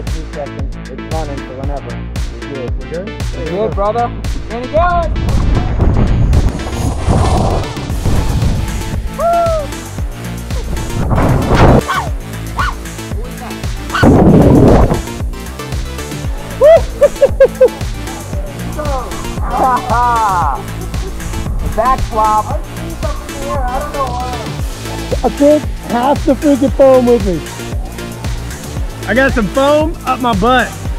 a few seconds. It's running for whenever. You do it. You're good? You're good, brother. And it goes! Back flop. I don't know why. I took half the freaking foam with me. I got some foam up my butt.